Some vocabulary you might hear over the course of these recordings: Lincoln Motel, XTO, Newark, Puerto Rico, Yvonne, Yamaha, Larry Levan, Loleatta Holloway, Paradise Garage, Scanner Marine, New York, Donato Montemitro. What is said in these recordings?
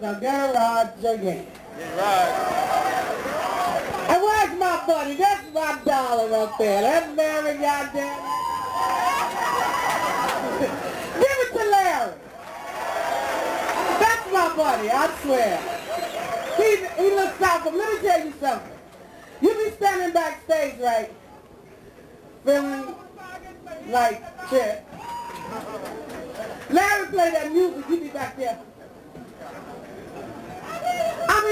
The garage again. Right. And where's my buddy? That's my darling up there. That's Mary, goddamn. Give it to Larry. That's my buddy, I swear. He looks out for me. Let me tell you something. You be standing backstage, right? Feeling like shit. Larry play that music, you be back there.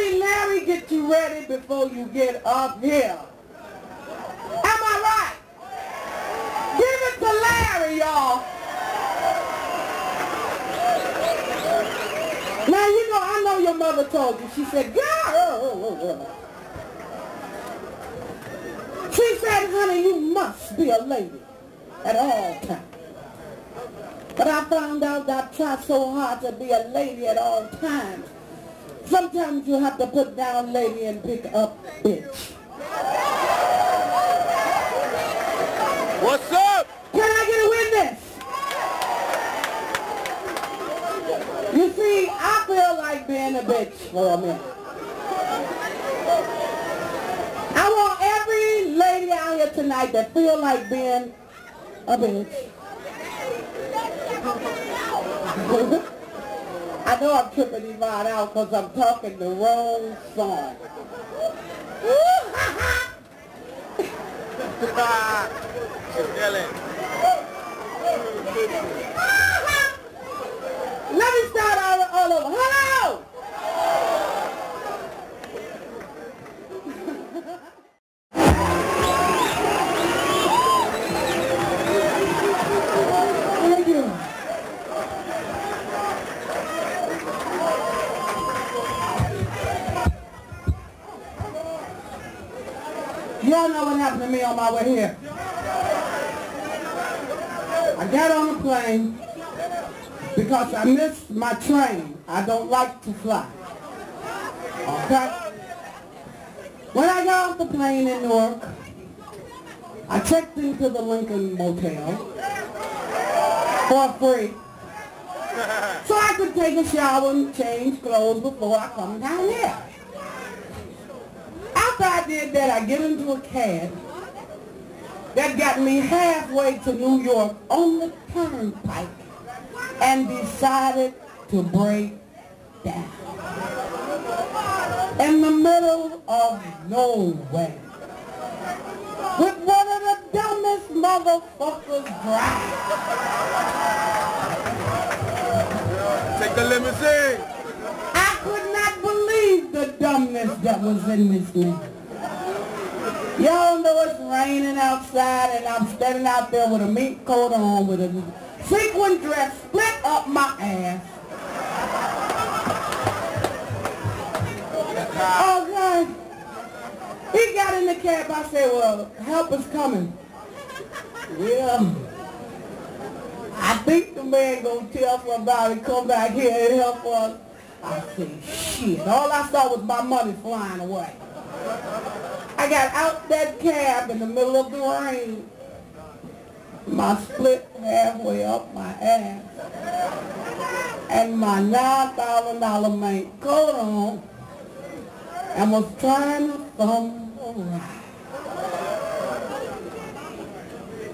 Larry get you ready before you get up here. Am I right? Give it to Larry, y'all. Now, you know, I know your mother told you. She said, girl. She said, honey, you must be a lady at all times. But I found out that I tried so hard to be a lady at all times. Sometimes you have to put down lady and pick up bitch. What's up? Can I get a witness? You see, I feel like being a bitch for a minute. I want every lady out here tonight that feel like being a bitch. I know I'm tripping Yvonne out because I'm talking the wrong song. Woo, ha, ha. Let me start all over. Hello! Y'all know what happened to me on my way here. I got on the plane because I missed my train. I don't like to fly. Okay? When I got off the plane in Newark, I checked into the Lincoln Motel for free so I could take a shower and change clothes before I come down here. After I did that, I get into a cab that got me halfway to New York on the turnpike and decided to break down in the middle of nowhere with one of the dumbest motherfuckers driving. Take the limousine. I could not believe the dumbness that was in this thing. Y'all know it's raining outside and I'm standing out there with a mink coat on, with a sequin dress split up my ass. Oh God. He got in the cab. I said, well, help is coming. Yeah. I think the man gonna tell somebody to come back here and help us. I said, shit. All I saw was my money flying away. I got out that cab in the middle of the rain. My split halfway up my ass. And my $9,000 mink coat on. And was trying to thumb a ride.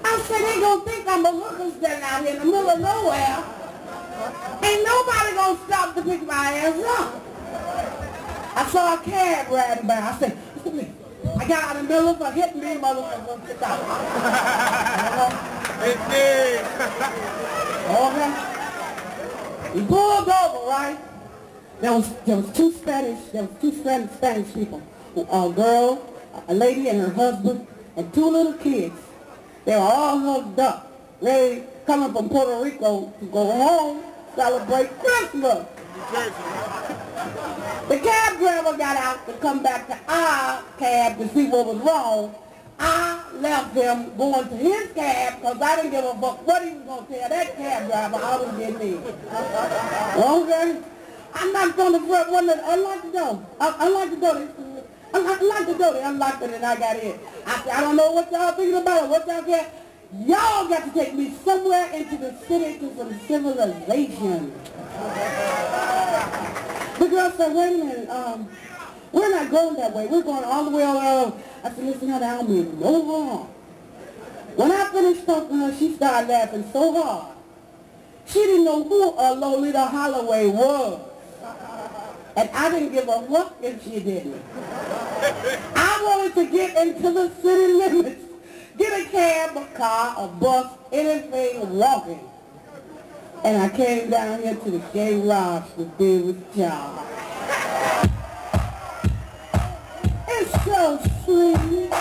I said, they gonna think I'm a hooker standing out here in the middle of nowhere. Ain't nobody gonna stop to pick my ass up. I saw a cab riding by. I said, I got out of the middle of a hit me, motherfucker. It did. Okay. He pulled over, right? There was two Spanish people. A girl, a lady and her husband, and two little kids. They were all hugged up, ready, coming from Puerto Rico to go home, celebrate Christmas. The cab driver got out to come back to our cab to see what was wrong. I left him going to his cab because I didn't give a fuck what he was going to tell that cab driver. I was getting in. Okay? I'm not going to front one. I like to go. I like to go. Unlock the door. They unlocked it and I got in. I said, I don't know what y'all thinking about or what y'all got. Y'all got to take me somewhere into the city to some civilization. The girl said, wait a minute, we're not going that way. We're going all the way around. I said, listen, honey, I don't mean no harm. When I finished talking to her, she started laughing so hard. She didn't know who Loleatta Holloway was. And I didn't give a fuck if she didn't. I wanted to get into the city limits. Get a cab, a car, a bus, anything, walking. And I came down here to the gay lodge to be with y'all. It's so sweet.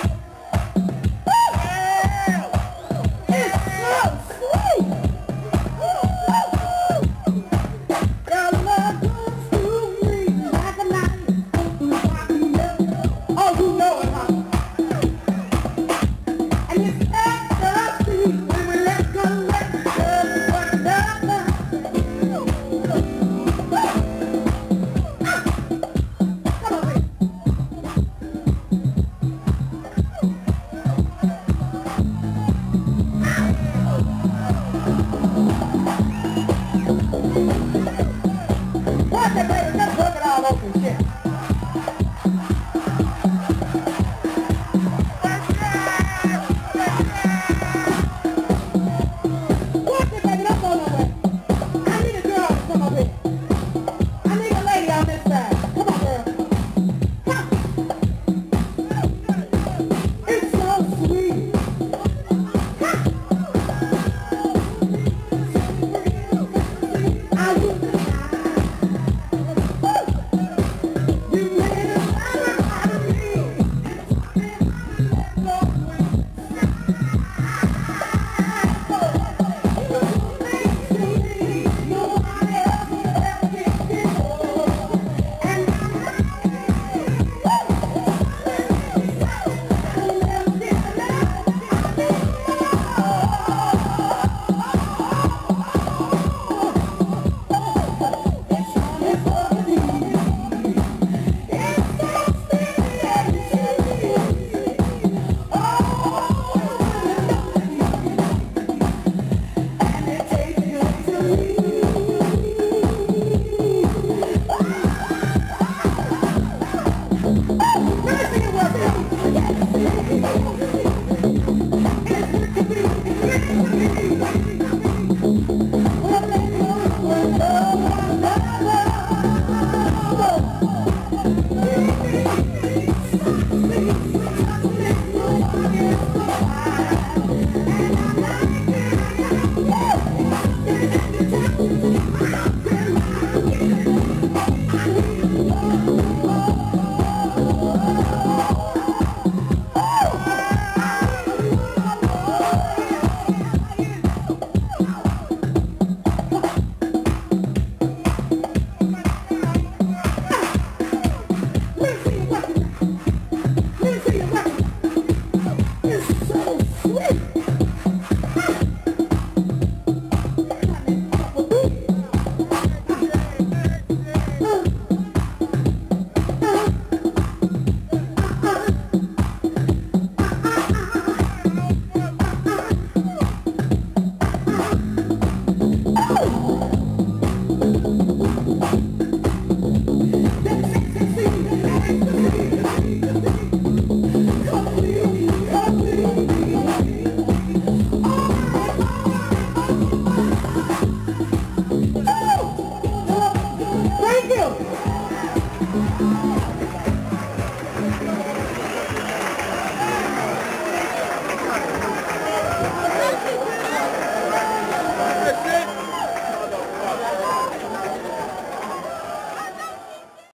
Thank you.